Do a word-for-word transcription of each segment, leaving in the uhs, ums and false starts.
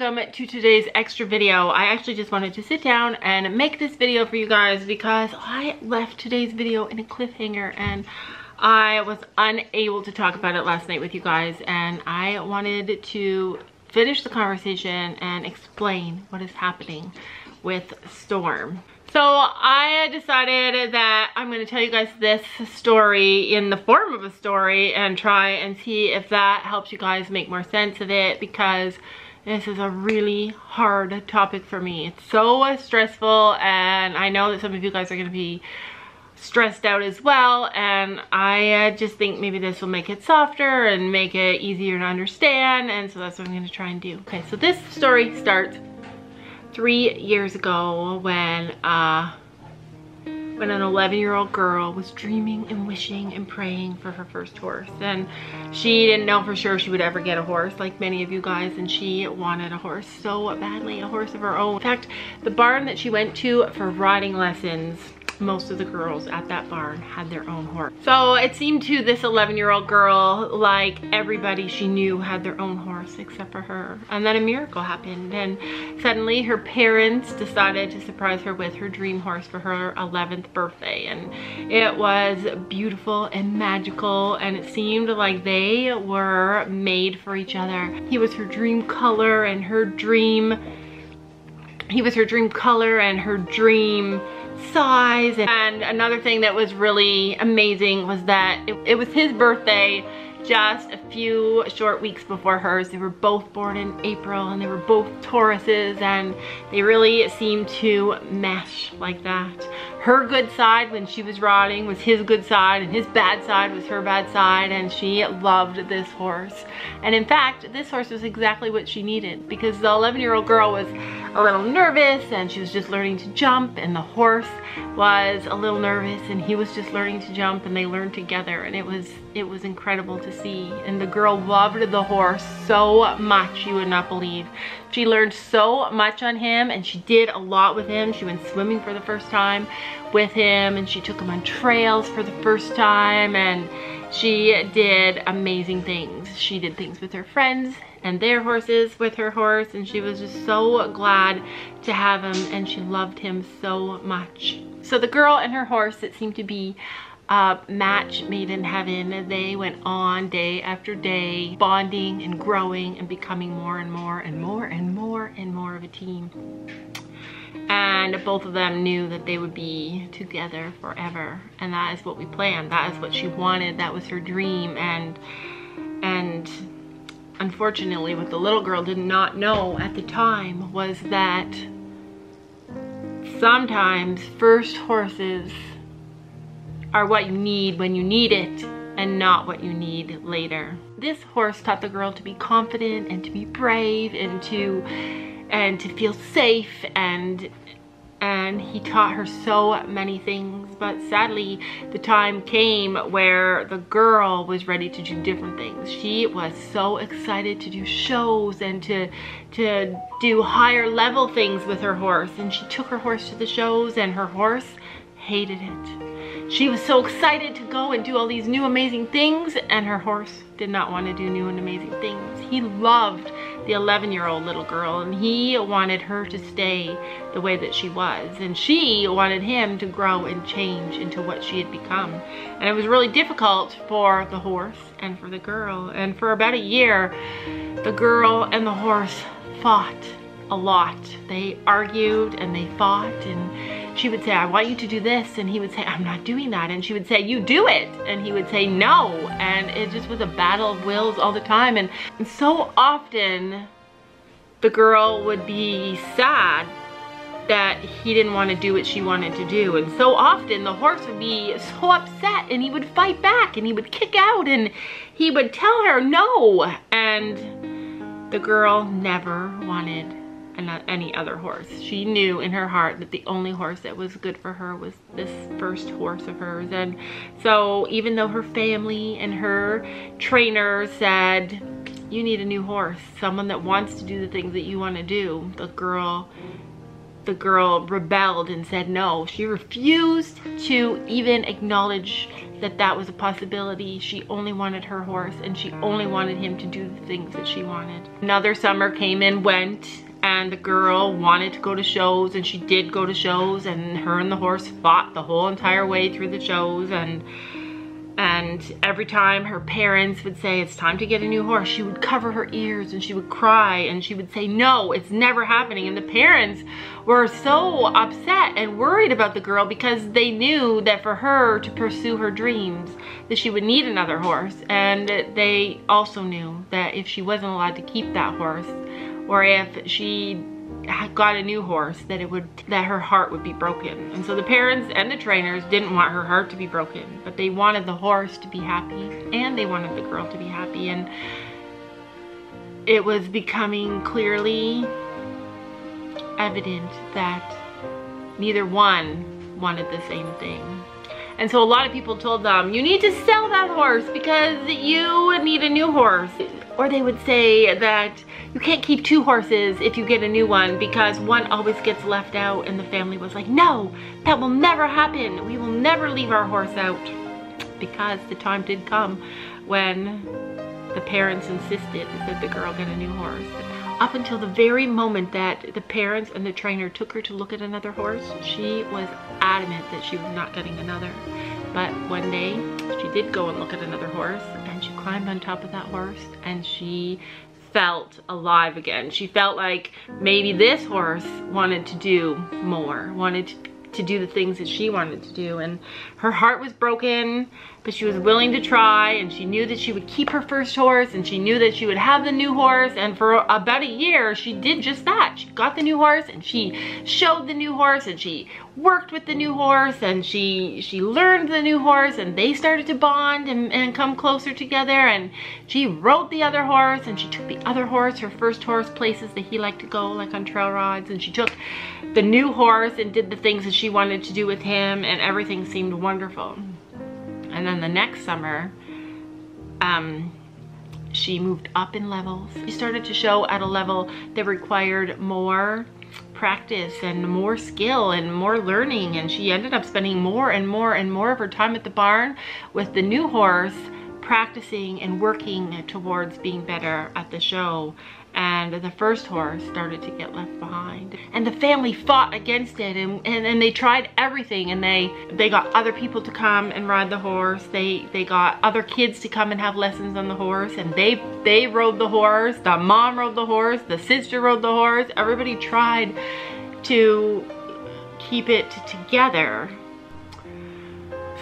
welcome to today's extra video. I actually just wanted to sit down and make this video for you guys because I left today's video in a cliffhanger and I was unable to talk about it last night with you guys, and I wanted to finish the conversation and explain what is happening with Storm. So I decided that I'm going to tell you guys this story in the form of a story and try and see if that helps you guys make more sense of it, because this is a really hard topic for me. It's so stressful, and I know that some of you guys are going to be stressed out as well, and I just think maybe this will make it softer and make it easier to understand, and so that's what I'm going to try and do. Okay, so this story starts three years ago when uh, when an eleven year old girl was dreaming and wishing and praying for her first horse, and she didn't know for sure she would ever get a horse like many of you guys, and she wanted a horse so badly, a horse of her own. In fact, the barn that she went to for riding lessons, most of the girls at that barn had their own horse. So it seemed to this eleven year old girl like everybody she knew had their own horse except for her. And then a miracle happened, and suddenly her parents decided to surprise her with her dream horse for her eleventh birthday. And it was beautiful and magical, and it seemed like they were made for each other. He was her dream color and her dream, he was her dream color and her dream size. And another thing that was really amazing was that it, it was his birthday just a few short weeks before hers. They were both born in April, and they were both Tauruses, and they really seemed to mesh like that. Her good side when she was riding was his good side, and his bad side was her bad side, and she loved this horse. And in fact, this horse was exactly what she needed, because the eleven year old girl was a little nervous and she was just learning to jump, and the horse was a little nervous and he was just learning to jump, and they learned together, and it was it was incredible to see. And the girl loved the horse so much, you would not believe. She learned so much on him, and she did a lot with him. She went swimming for the first time with him, and she took him on trails for the first time, and she did amazing things. She did things with her friends and their horses with her horse, and she was just so glad to have him, and she loved him so much. So the girl and her horse, it seemed to be a match made in heaven. They went on day after day, bonding and growing and becoming more and more and more and more and more of a team. And both of them knew that they would be together forever, and that is what we planned. That is what she wanted. That was her dream. And and unfortunately, what the little girl did not know at the time was that sometimes first horses are what you need when you need it, and not what you need later. This horse taught the girl to be confident and to be brave and to and to feel safe, and and he taught her so many things. But sadly, the time came where the girl was ready to do different things. She was so excited to do shows and to to do higher level things with her horse, and she took her horse to the shows, and her horse hated it. She was so excited to go and do all these new amazing things, and her horse did not want to do new and amazing things. He loved the eleven year old little girl, and he wanted her to stay the way that she was, and she wanted him to grow and change into what she had become. And it was really difficult for the horse and for the girl, and for about a year the girl and the horse fought a lot. They argued and they fought, and she would say, I want you to do this, and he would say, I'm not doing that, and she would say, you do it, and he would say, no. And it just was a battle of wills all the time. And so often the girl would be sad that he didn't want to do what she wanted to do, and so often the horse would be so upset, and he would fight back, and he would kick out, and he would tell her no. And the girl never wanted and not any other horse. She knew in her heart that the only horse that was good for her was this first horse of hers. And so even though her family and her trainer said, you need a new horse, someone that wants to do the things that you want to do, the girl the girl rebelled and said no. She refused to even acknowledge that that was a possibility. She only wanted her horse and she only wanted him to do the things that she wanted. Another summer came and went, and the girl wanted to go to shows, and she did go to shows, and her and the horse fought the whole entire way through the shows. And And every time her parents would say, it's time to get a new horse, she would cover her ears and she would cry and she would say, no, it's never happening. And the parents were so upset and worried about the girl because they knew that for her to pursue her dreams, that she would need another horse. And they also knew that if she wasn't allowed to keep that horse, or if she got a new horse, that it would that her heart would be broken. And so the parents and the trainers didn't want her heart to be broken, but they wanted the horse to be happy and they wanted the girl to be happy. And it was becoming clearly evident that neither one wanted the same thing. And so a lot of people told them, you need to sell that horse because you need a new horse. Or they would say that you can't keep two horses if you get a new one because one always gets left out. And the family was like, no, that will never happen. We will never leave our horse out. Because the time did come when the parents insisted that the girl get a new horse. Up until the very moment that the parents and the trainer took her to look at another horse, she was adamant that she was not getting another. But one day, she did go and look at another horse, and she climbed on top of that horse, and she felt alive again. She felt like maybe this horse wanted to do more, wanted to to do the things that she wanted to do. And her heart was broken, but she was willing to try, and she knew that she would keep her first horse, and she knew that she would have the new horse. And for about a year, she did just that. She got the new horse, and she showed the new horse, and she worked with the new horse, and she she learned the new horse, and they started to bond and, and come closer together. And she rode the other horse, and she took the other horse, her first horse, places that he liked to go, like on trail rides. And she took the new horse and did the things that she wanted to do with him, and everything seemed wonderful. And then the next summer, um, she moved up in levels. She started to show at a level that required more practice and more skill and more learning, and she ended up spending more and more and more of her time at the barn with the new horse, practicing and working towards being better at the show. And the first horse started to get left behind, and the family fought against it, and, and, and they tried everything, and they they got other people to come and ride the horse. They they got other kids to come and have lessons on the horse, and they they rode the horse. The mom rode the horse, the sister rode the horse. Everybody tried to keep it together.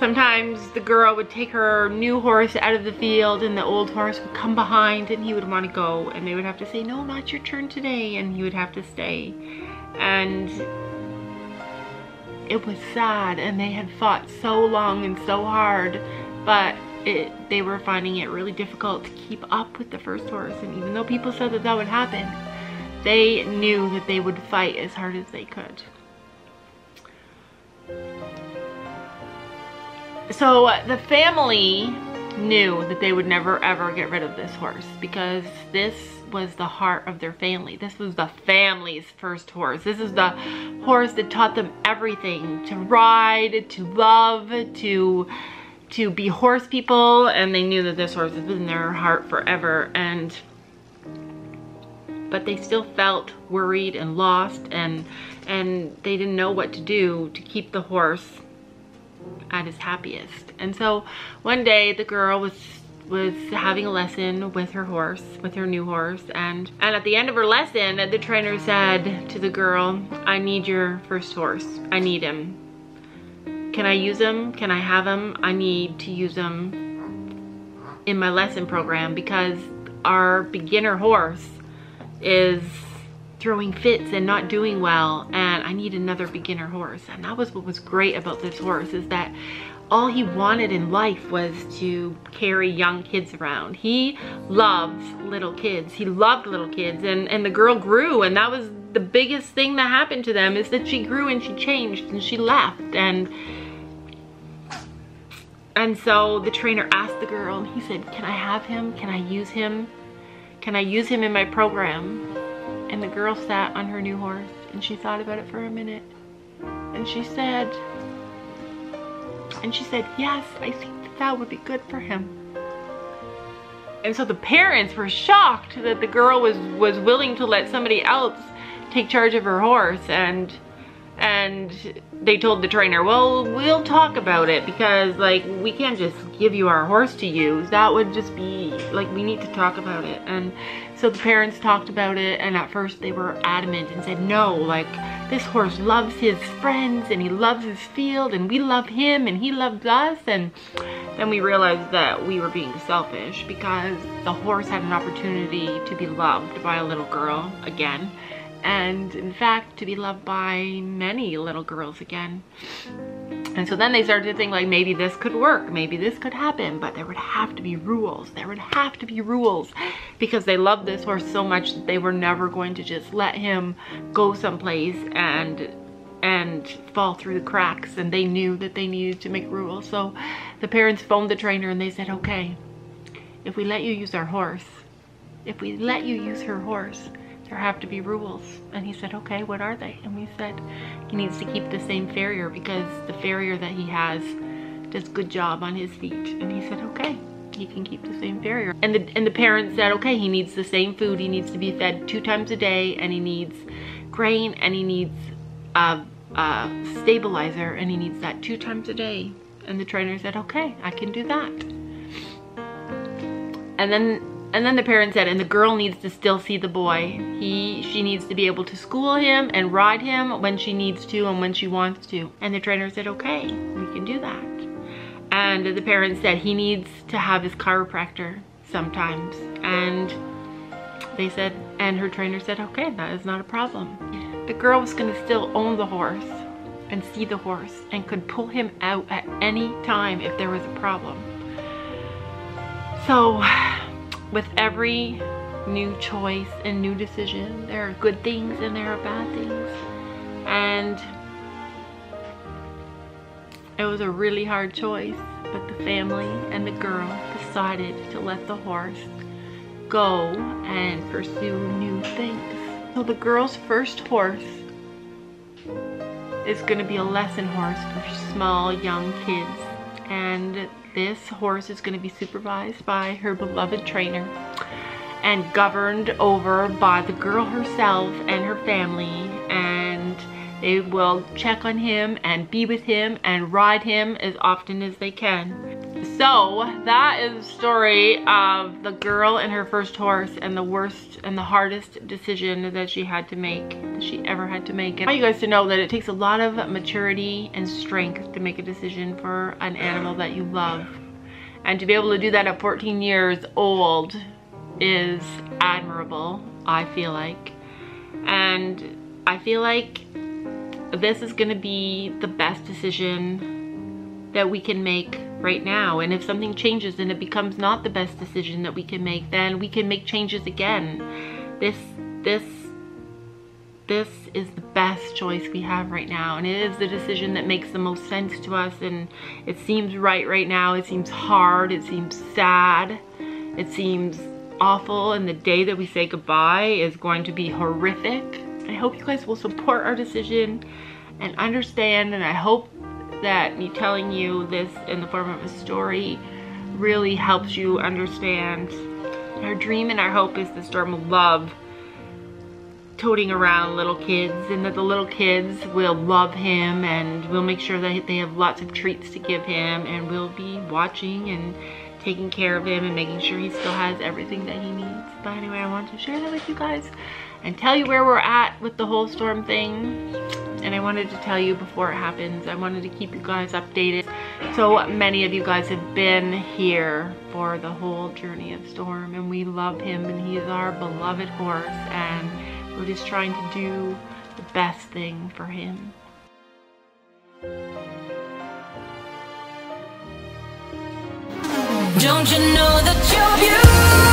Sometimes the girl would take her new horse out of the field, and the old horse would come behind, and he would want to go, and they would have to say, no, not your turn today, and he would have to stay. And it was sad, and they had fought so long and so hard, but it, they were finding it really difficult to keep up with the first horse. And even though people said that that would happen, they knew that they would fight as hard as they could. So the family knew that they would never ever get rid of this horse, because this was the heart of their family. This was the family's first horse. This is the horse that taught them everything, to ride, to love, to to be horse people. And they knew that this horse has been in their heart forever. And but they still felt worried and lost, and and they didn't know what to do to keep the horse at his happiest. And so one day the girl was was having a lesson with her horse, with her new horse, and and at the end of her lesson, the trainer said to the girl, I need your first horse. I need him. Can I use him? Can I have him? I need to use him in my lesson program, because our beginner horse is throwing fits and not doing well, and I need another beginner horse. And that was what was great about this horse, is that all he wanted in life was to carry young kids around. He loves little kids. He loved little kids, and and the girl grew, and that was the biggest thing that happened to them, is that she grew and she changed and she left. and and so the trainer asked the girl, and he said, can I have him? Can I use him? Can I use him in my program? And the girl sat on her new horse And she thought about it for a minute, and she said, and she said, yes, I think that, that would be good for him. And so the parents were shocked that the girl was, was willing to let somebody else take charge of her horse, and and they told the trainer, well, we'll talk about it, because like we can't just give you our horse to use. That would just be like, we need to talk about it. And so the parents talked about it, and at first they were adamant and said, no, like this horse loves his friends and he loves his field and we love him and he loves us. And then we realized that we were being selfish, because the horse had an opportunity to be loved by a little girl again. And in fact, to be loved by many little girls again. And so then they started to think, like, maybe this could work, maybe this could happen, but there would have to be rules. There would have to be rules, because they loved this horse so much that they were never going to just let him go someplace and and fall through the cracks. And they knew that they needed to make rules. So the parents phoned the trainer and they said, okay, if we let you use our horse, if we let you use her horse, there have to be rules. And he said, okay, what are they? And we said, he needs to keep the same farrier, because the farrier that he has does good job on his feet. And he said, okay, he can keep the same farrier. And the, and the parents said, okay, he needs the same food. He needs to be fed two times a day, and he needs grain, and he needs a, a stabilizer, and he needs that two times a day. And the trainer said, okay, I can do that. And then And then the parents said, and the girl needs to still see the boy. He, she needs to be able to school him and ride him when she needs to and when she wants to. And the trainer said, okay, we can do that. And the parents said, he needs to have his chiropractor sometimes. And they said, and her trainer said, okay, that is not a problem. The girl was gonna still own the horse and see the horse and could pull him out at any time if there was a problem. So, with every new choice and new decision, there are good things and there are bad things. And it was a really hard choice, but the family and the girl decided to let the horse go and pursue new things. So the girl's first horse is going to be a lesson horse for small young kids. And this horse is going to be supervised by her beloved trainer and governed over by the girl herself and her family, and they will check on him and be with him and ride him as often as they can. So that is the story of the girl and her first horse, and the worst and the hardest decision that she had to make, that she ever had to make. And I want you guys to know that it takes a lot of maturity and strength to make a decision for an animal that you love. And to be able to do that at fourteen years old is admirable, I feel like. And I feel like this is gonna be the best decision that we can make right now. And if something changes and it becomes not the best decision that we can make, then we can make changes again. This, this, this is the best choice we have right now. And it is the decision that makes the most sense to us. And it seems right right now. It seems hard. It seems sad. It seems awful. And the day that we say goodbye is going to be horrific. I hope you guys will support our decision and understand. And I hope that me telling you this in the form of a story really helps you understand. Our dream and our hope is that Storm will love toting around little kids, and that the little kids will love him, and we'll make sure that they have lots of treats to give him, and we'll be watching and taking care of him and making sure he still has everything that he needs. But anyway, I want to share that with you guys and tell you where we're at with the whole Storm thing. And I wanted to tell you before it happens. I wanted to keep you guys updated. So many of you guys have been here for the whole journey of Storm, and we love him, and he is our beloved horse, and we're just trying to do the best thing for him. Don't you know that you're beautiful?